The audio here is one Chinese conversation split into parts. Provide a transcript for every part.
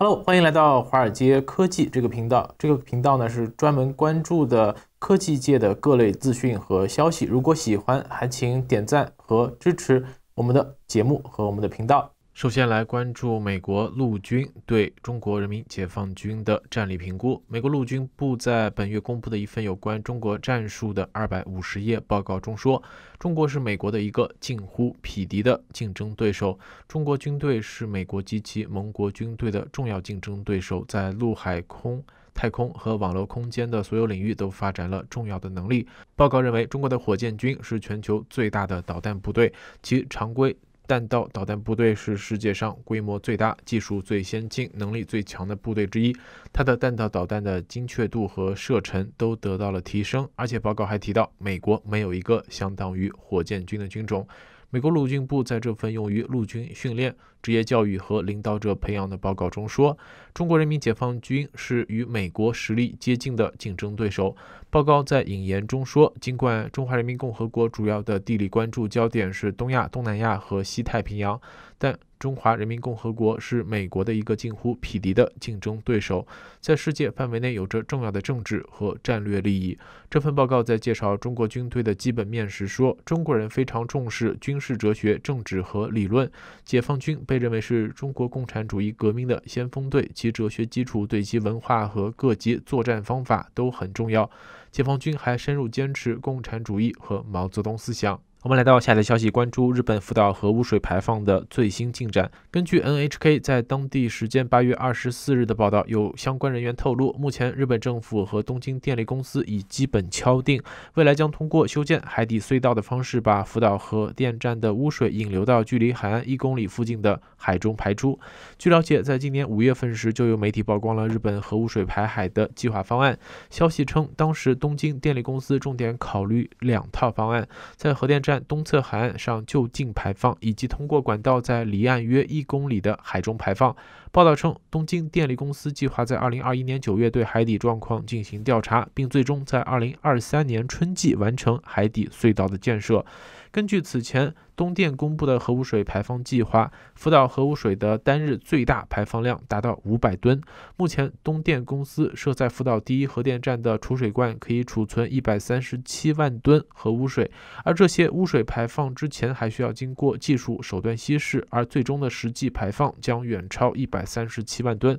Hello， 欢迎来到华尔街科技这个频道。这个频道呢是专门关注的科技界的各类资讯和消息。如果喜欢，还请点赞和支持我们的节目和我们的频道。首先来关注美国陆军对中国人民解放军的战力评估。美国陆军部在本月公布的一份有关中国战术的250页报告中说，中国是美国的一个近乎匹敌的竞争对手。中国军队是美国及其盟国军队的重要竞争对手，在陆海空、太空和网络空间的所有领域都发展了重要的能力。报告认为，中国的火箭军是全球最大的导弹部队，其常规弹道导弹部队是世界上规模最大、技术最先进、能力最强的部队之一。它的弹道导弹的精确度和射程都得到了提升，而且报告还提到，美国没有一个相当于火箭军的军种。美国陆军部在这份用于陆军训练、职业教育和领导者培养的报告中说，中国人民解放军是与美国实力接近的竞争对手。报告在引言中说，尽管中华人民共和国主要的地理关注焦点是东亚、东南亚和西太平洋，但中华人民共和国是美国的一个近乎匹敌的竞争对手，在世界范围内有着重要的政治和战略利益。这份报告在介绍中国军队的基本面时说，中国人非常重视军事哲学、政治和理论。解放军被认为是中国共产主义革命的先锋队，其哲学基础对其文化和各级作战方法都很重要。解放军还深入坚持共产主义和毛泽东思想。我们来到下一条消息，关注日本福岛核污水排放的最新进展。根据 NHK 在当地时间8月24日的报道，有相关人员透露，目前日本政府和东京电力公司已基本敲定，未来将通过修建海底隧道的方式，把福岛核电站的污水引流到距离海岸1公里附近的海中排出。据了解，在今年5月份时，就有媒体曝光了日本核污水排海的计划方案。消息称，当时东京电力公司重点考虑2套方案，在核电站东侧海岸上就近排放，以及通过管道在离岸约1公里的海中排放。报道称，东京电力公司计划在2021年9月对海底状况进行调查，并最终在2023年春季完成海底隧道的建设。根据此前东电公布的核污水排放计划，福岛核污水的单日最大排放量达到500吨。目前，东电公司设在福岛第一核电站的储水罐可以储存137万吨核污水，而这些污水排放之前还需要经过技术手段稀释，而最终的实际排放将远超137万吨。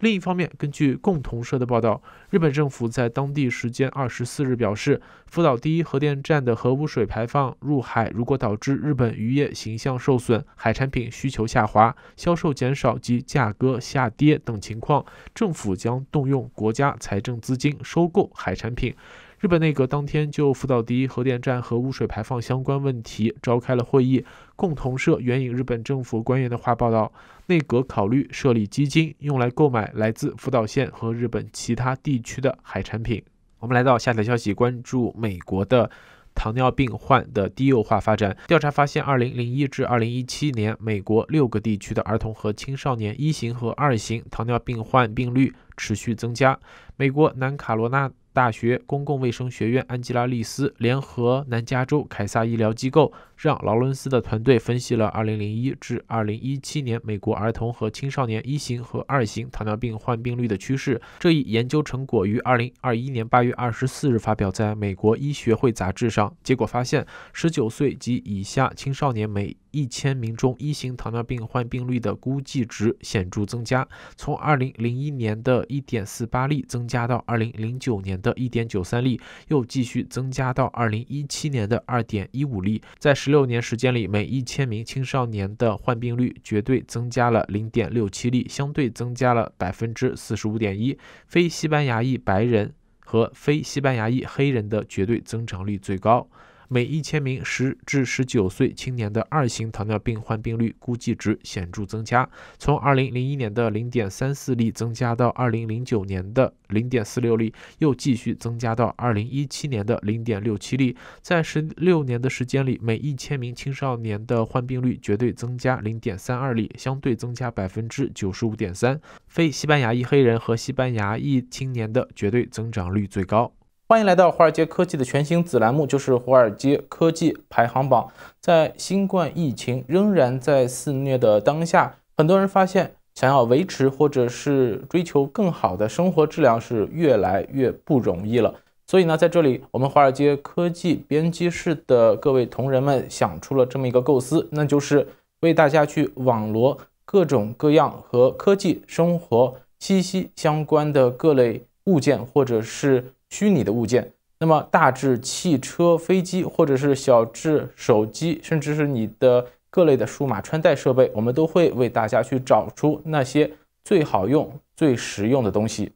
另一方面，根据共同社的报道，日本政府在当地时间24日表示，福岛第一核电站的核污水排放入海如果导致日本渔业形象受损、海产品需求下滑、销售减少及价格下跌等情况，政府将动用国家财政资金收购海产品。日本内阁当天就福岛第一核电站核污水排放相关问题召开了会议。共同社援引日本政府官员的话报道，内阁考虑设立基金，用来购买来自福岛县和日本其他地区的海产品。我们来到下条消息，关注美国的糖尿病患的低幼化发展。调查发现，2001至2017年，美国6个地区的儿童和青少年1型和2型糖尿病患病率持续增加。美国南卡罗纳大学公共卫生学院安吉拉利斯联合南加州凯撒医疗机构，让劳伦斯的团队分析了2001至2017年美国儿童和青少年1型和2型糖尿病患病率的趋势。这一研究成果于2021年8月24日发表在美国医学会杂志上。结果发现，19岁及以下青少年每1000名中1型糖尿病患病率的估计值显著增加，从2001年的 1.48 例增加到2009年的 1.93 例，又继续增加到2017年的 2.15 例。在16年时间里，每1000名青少年的患病率绝对增加了 0.67 例，相对增加了 45.1%。 非西班牙裔白人和非西班牙裔黑人的绝对增长率最高。每1000名10至19岁青年的2型糖尿病患病率估计值显著增加，从2001年的 0.34 例增加到2009年的 0.46 例，又继续增加到2017年的 0.67 例。在16年的时间里，每1000名青少年的患病率绝对增加 0.32 例，相对增加 95.3%。 非西班牙裔黑人和西班牙裔青年的绝对增长率最高。欢迎来到华尔街科技的全新子栏目，就是华尔街科技排行榜。在新冠疫情仍然在肆虐的当下，很多人发现想要维持或者是追求更好的生活质量是越来越不容易了。所以呢，在这里我们华尔街科技编辑室的各位同仁们想出了这么一个构思，那就是为大家去网罗各种各样和科技生活息息相关的各类物件或者是虚拟的物件。 那么大至汽车、飞机，或者是小至手机，甚至是你的各类的数码穿戴设备，我们都会为大家去找出那些最好用、最实用的东西。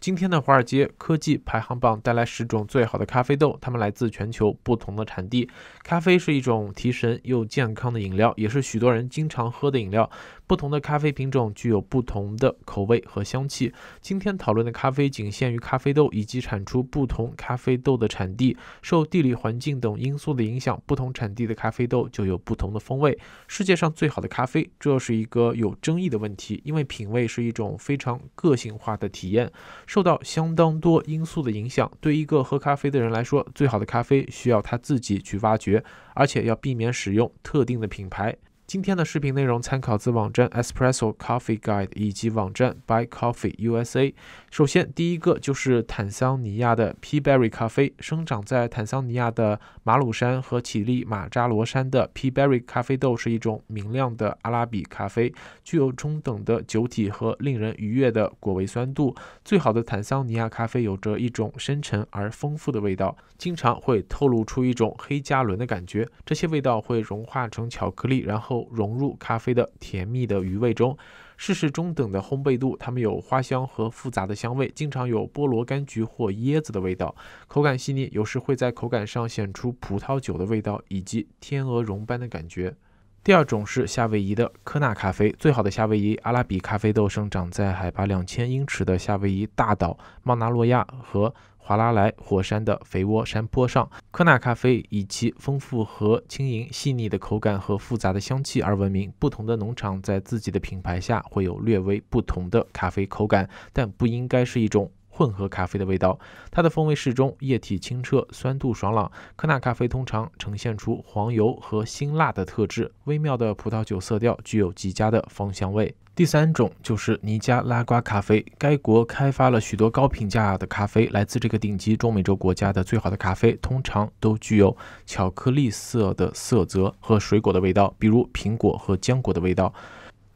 今天的华尔街科技排行榜带来10种最好的咖啡豆，它们来自全球不同的产地。咖啡是一种提神又健康的饮料，也是许多人经常喝的饮料。不同的咖啡品种具有不同的口味和香气。今天讨论的咖啡仅限于咖啡豆以及产出不同咖啡豆的产地。受地理环境等因素的影响，不同产地的咖啡豆就有不同的风味。世界上最好的咖啡，这是一个有争议的问题，因为品味是一种非常个性化的体验。 受到相当多因素的影响，对一个喝咖啡的人来说，最好的咖啡需要他自己去挖掘，而且要避免使用特定的品牌。今天的视频内容参考自网站 Espresso Coffee Guide 以及网站 Buy Coffee USA。首先，第一个就是坦桑尼亚的 Peaberry 咖啡，生长在坦桑尼亚的马鲁山和乞力马扎罗山的 Peaberry 咖啡豆是一种明亮的阿拉比咖啡，具有中等的酒体和令人愉悦的果味酸度。最好的坦桑尼亚咖啡有着一种深沉而丰富的味道，经常会透露出一种黑加仑的感觉。这些味道会融化成巧克力，然后 融入咖啡的甜蜜的余味中，适时中等的烘焙度，它们有花香和复杂的香味，经常有菠萝、柑橘或椰子的味道，口感细腻，有时会在口感上显出葡萄酒的味道以及天鹅绒般的感觉。 第二种是夏威夷的科纳咖啡，最好的夏威夷阿拉比咖啡豆生长在海拔2000英尺的夏威夷大岛曼纳洛亚和华拉莱火山的肥沃山坡上。科纳咖啡以其丰富和轻盈、细腻的口感和复杂的香气而闻名。不同的农场在自己的品牌下会有略微不同的咖啡口感，但不应该是一种 混合咖啡的味道，它的风味适中，液体清澈，酸度爽朗。科纳咖啡通常呈现出黄油和辛辣的特质，微妙的葡萄酒色调，具有极佳的芳香味。 第三种就是尼加拉瓜咖啡，该国开发了许多高评价的咖啡，来自这个顶级中美洲国家的最好的咖啡，通常都具有巧克力色的色泽和水果的味道，比如苹果和浆果的味道。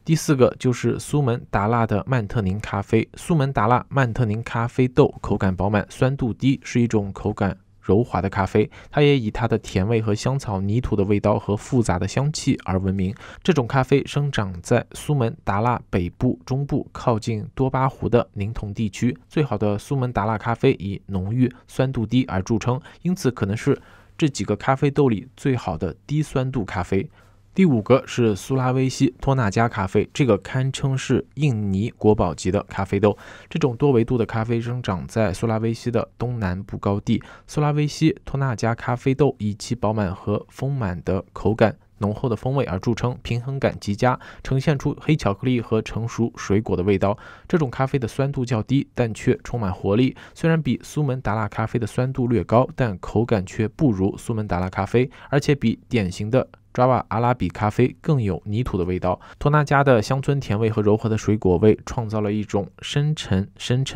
第四个就是苏门答腊的曼特宁咖啡。苏门答腊曼特宁咖啡豆口感饱满，酸度低，是一种口感柔滑的咖啡。它也以它的甜味和香草、泥土的味道和复杂的香气而闻名。这种咖啡生长在苏门答腊北部、中部靠近多巴湖的宁同地区。最好的苏门答腊咖啡以浓郁、酸度低而著称，因此可能是这几个咖啡豆里最好的低酸度咖啡。 第五个是苏拉威西托纳加咖啡，这个堪称是印尼国宝级的咖啡豆。这种多维度的咖啡生长在苏拉威西的东南部高地。苏拉威西托纳加咖啡豆以其饱满和丰满的口感、 浓厚的风味而著称，平衡感极佳，呈现出黑巧克力和成熟水果的味道。这种咖啡的酸度较低，但却充满活力。虽然比苏门答腊咖啡的酸度略高，但口感却不如苏门答腊咖啡，而且比典型的Java阿拉比咖啡更有泥土的味道。托纳加的乡村甜味和柔和的水果味创造了一种深沉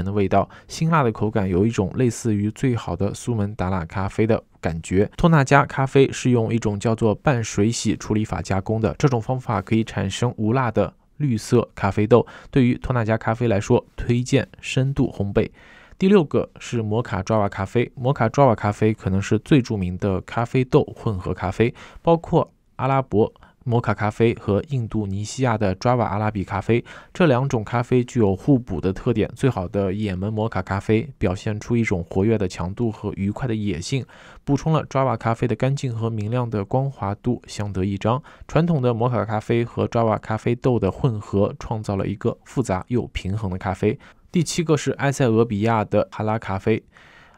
的味道，辛辣的口感有一种类似于最好的苏门答腊咖啡的 感觉。托纳加咖啡是用一种叫做半水洗处理法加工的，这种方法可以产生无蜡的绿色咖啡豆。对于托纳加咖啡来说，推荐深度烘焙。 第六个是摩卡爪哇咖啡，摩卡爪哇咖啡可能是最著名的咖啡豆混合咖啡，包括阿拉伯 摩卡咖啡和印度尼西亚的Java阿拉比咖啡，这两种咖啡具有互补的特点。最好的也门摩卡咖啡表现出一种活跃的强度和愉快的野性，补充了Java咖啡的干净和明亮的光滑度，相得益彰。传统的摩卡咖啡和Java咖啡豆的混合，创造了一个复杂又平衡的咖啡。第七个是埃塞俄比亚的哈拉咖啡。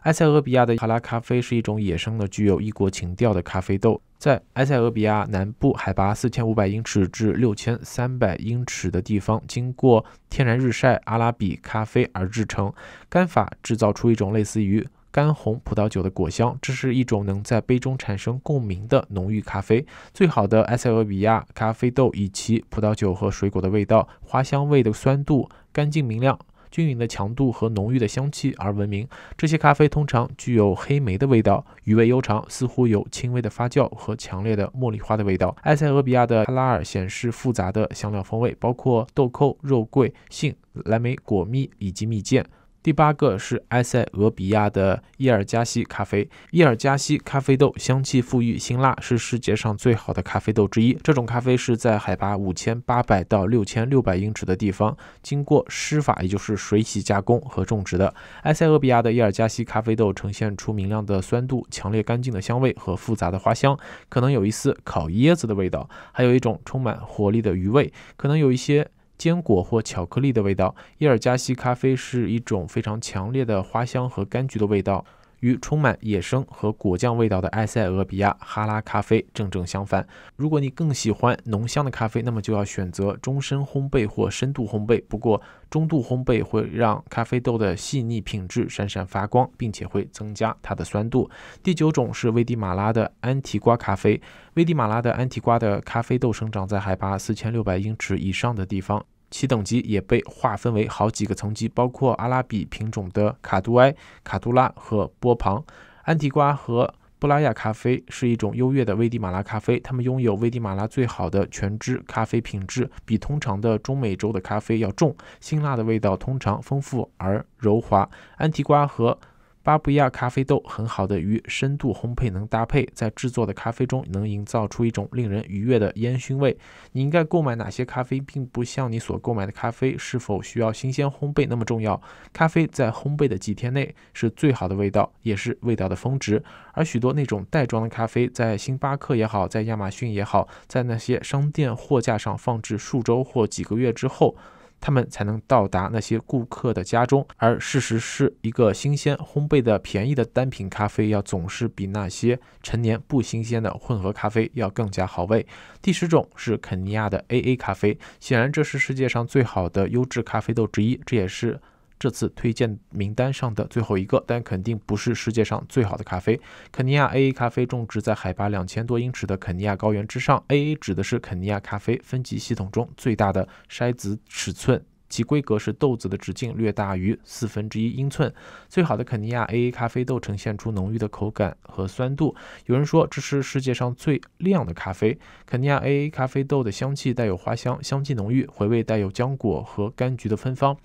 埃塞俄比亚的哈拉咖啡是一种野生的、具有异国情调的咖啡豆，在埃塞俄比亚南部海拔4500英尺至6300英尺的地方，经过天然日晒阿拉比咖啡而制成。干法制造出一种类似于干红葡萄酒的果香，这是一种能在杯中产生共鸣的浓郁咖啡。最好的埃塞俄比亚咖啡豆以其葡萄酒和水果的味道、花香味的酸度、干净明亮、均匀的强度和浓郁的香气而闻名。这些咖啡通常具有黑莓的味道，余味悠长，似乎有轻微的发酵和强烈的茉莉花的味道。埃塞俄比亚的哈拉尔显示复杂的香料风味，包括豆蔻、肉桂、杏、蓝莓果蜜以及蜜饯。第八个是埃塞俄比亚的叶尔加西咖啡。叶尔加西咖啡豆香气馥郁辛辣，是世界上最好的咖啡豆之一。这种咖啡是在海拔5800到6600英尺的地方，经过湿法，也就是水洗加工和种植的。埃塞俄比亚的叶尔加西咖啡豆呈现出明亮的酸度、强烈干净的香味和复杂的花香，可能有一丝烤椰子的味道，还有一种充满活力的余味，可能有一些坚果或巧克力的味道。叶尔加西咖啡是一种非常强烈的花香和柑橘的味道，与充满野生和果酱味道的埃塞俄比亚哈拉咖啡正正相反。如果你更喜欢浓香的咖啡，那么就要选择中深烘焙或深度烘焙。不过中度烘焙会让咖啡豆的细腻品质闪闪发光，并且会增加它的酸度。第九种是危地马拉的安提瓜咖啡。危地马拉的安提瓜的咖啡豆生长在海拔4600英尺以上的地方，其等级也被划分为好几个层级，包括阿拉比品种的卡杜埃、卡杜拉和波旁。安提瓜和布拉亚咖啡是一种优越的危地马拉咖啡，它们拥有危地马拉最好的全脂咖啡品质，比通常的中美洲的咖啡要重，辛辣的味道通常丰富而柔滑。安提瓜和巴布亚咖啡豆很好的与深度烘焙能搭配，在制作的咖啡中能营造出一种令人愉悦的烟熏味。你应该购买哪些咖啡，并不像你所购买的咖啡是否需要新鲜烘焙那么重要。咖啡在烘焙的几天内是最好的味道，也是味道的峰值。而许多那种袋装的咖啡，在星巴克也好，在亚马逊也好，在那些商店货架上放置数周或几个月之后，他们才能到达那些顾客的家中。而事实是，一个新鲜烘焙的便宜的单品咖啡要总是比那些陈年不新鲜的混合咖啡要更加好味。第十种是肯尼亚的 AA 咖啡。显然这是世界上最好的优质咖啡豆之一，这也是这次推荐名单上的最后一个，但肯定不是世界上最好的咖啡。肯尼亚 AA 咖啡种植在海拔2000多英尺的肯尼亚高原之上。AA 指的是肯尼亚咖啡分级系统中最大的筛子尺寸，其规格是豆子的直径略大于1/4英寸。最好的肯尼亚 AA 咖啡豆呈现出浓郁的口感和酸度，有人说这是世界上最亮的咖啡。肯尼亚 AA 咖啡豆的香气带有花香，香气浓郁，回味带有浆果和柑橘的芬芳。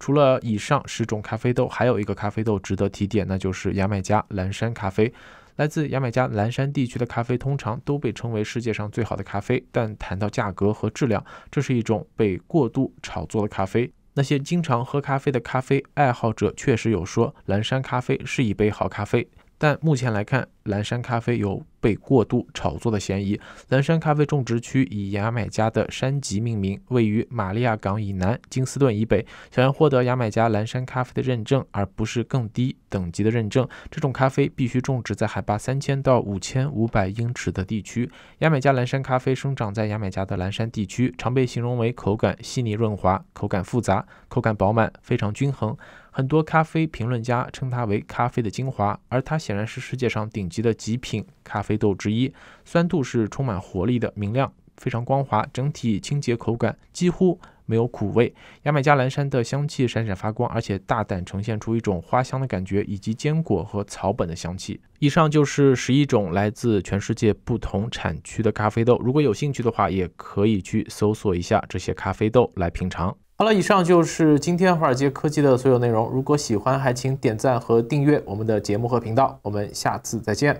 除了以上10种咖啡豆，还有一个咖啡豆值得提点，那就是牙买加蓝山咖啡。来自牙买加蓝山地区的咖啡通常都被称为世界上最好的咖啡，但谈到价格和质量，这是一种被过度炒作的咖啡。那些经常喝咖啡的咖啡爱好者确实有说蓝山咖啡是一杯好咖啡，但目前来看，蓝山咖啡有被过度炒作的嫌疑。蓝山咖啡种植区以牙买加的山脊命名，位于马利亚港以南、金斯顿以北。想要获得牙买加蓝山咖啡的认证，而不是更低等级的认证，这种咖啡必须种植在海拔3000到5500英尺的地区。牙买加蓝山咖啡生长在牙买加的蓝山地区，常被形容为口感细腻润滑、口感复杂、口感饱满，非常均衡。很多咖啡评论家称它为咖啡的精华，而它显然是世界上顶级的极品咖啡豆之一。酸度是充满活力的，明亮，非常光滑，整体清洁口感，几乎没有苦味。牙买加蓝山的香气闪闪发光，而且大胆呈现出一种花香的感觉，以及坚果和草本的香气。以上就是11种来自全世界不同产区的咖啡豆，如果有兴趣的话，也可以去搜索一下这些咖啡豆来品尝。好了，以上就是今天华尔街科技的所有内容。如果喜欢，还请点赞和订阅我们的节目和频道。我们下次再见。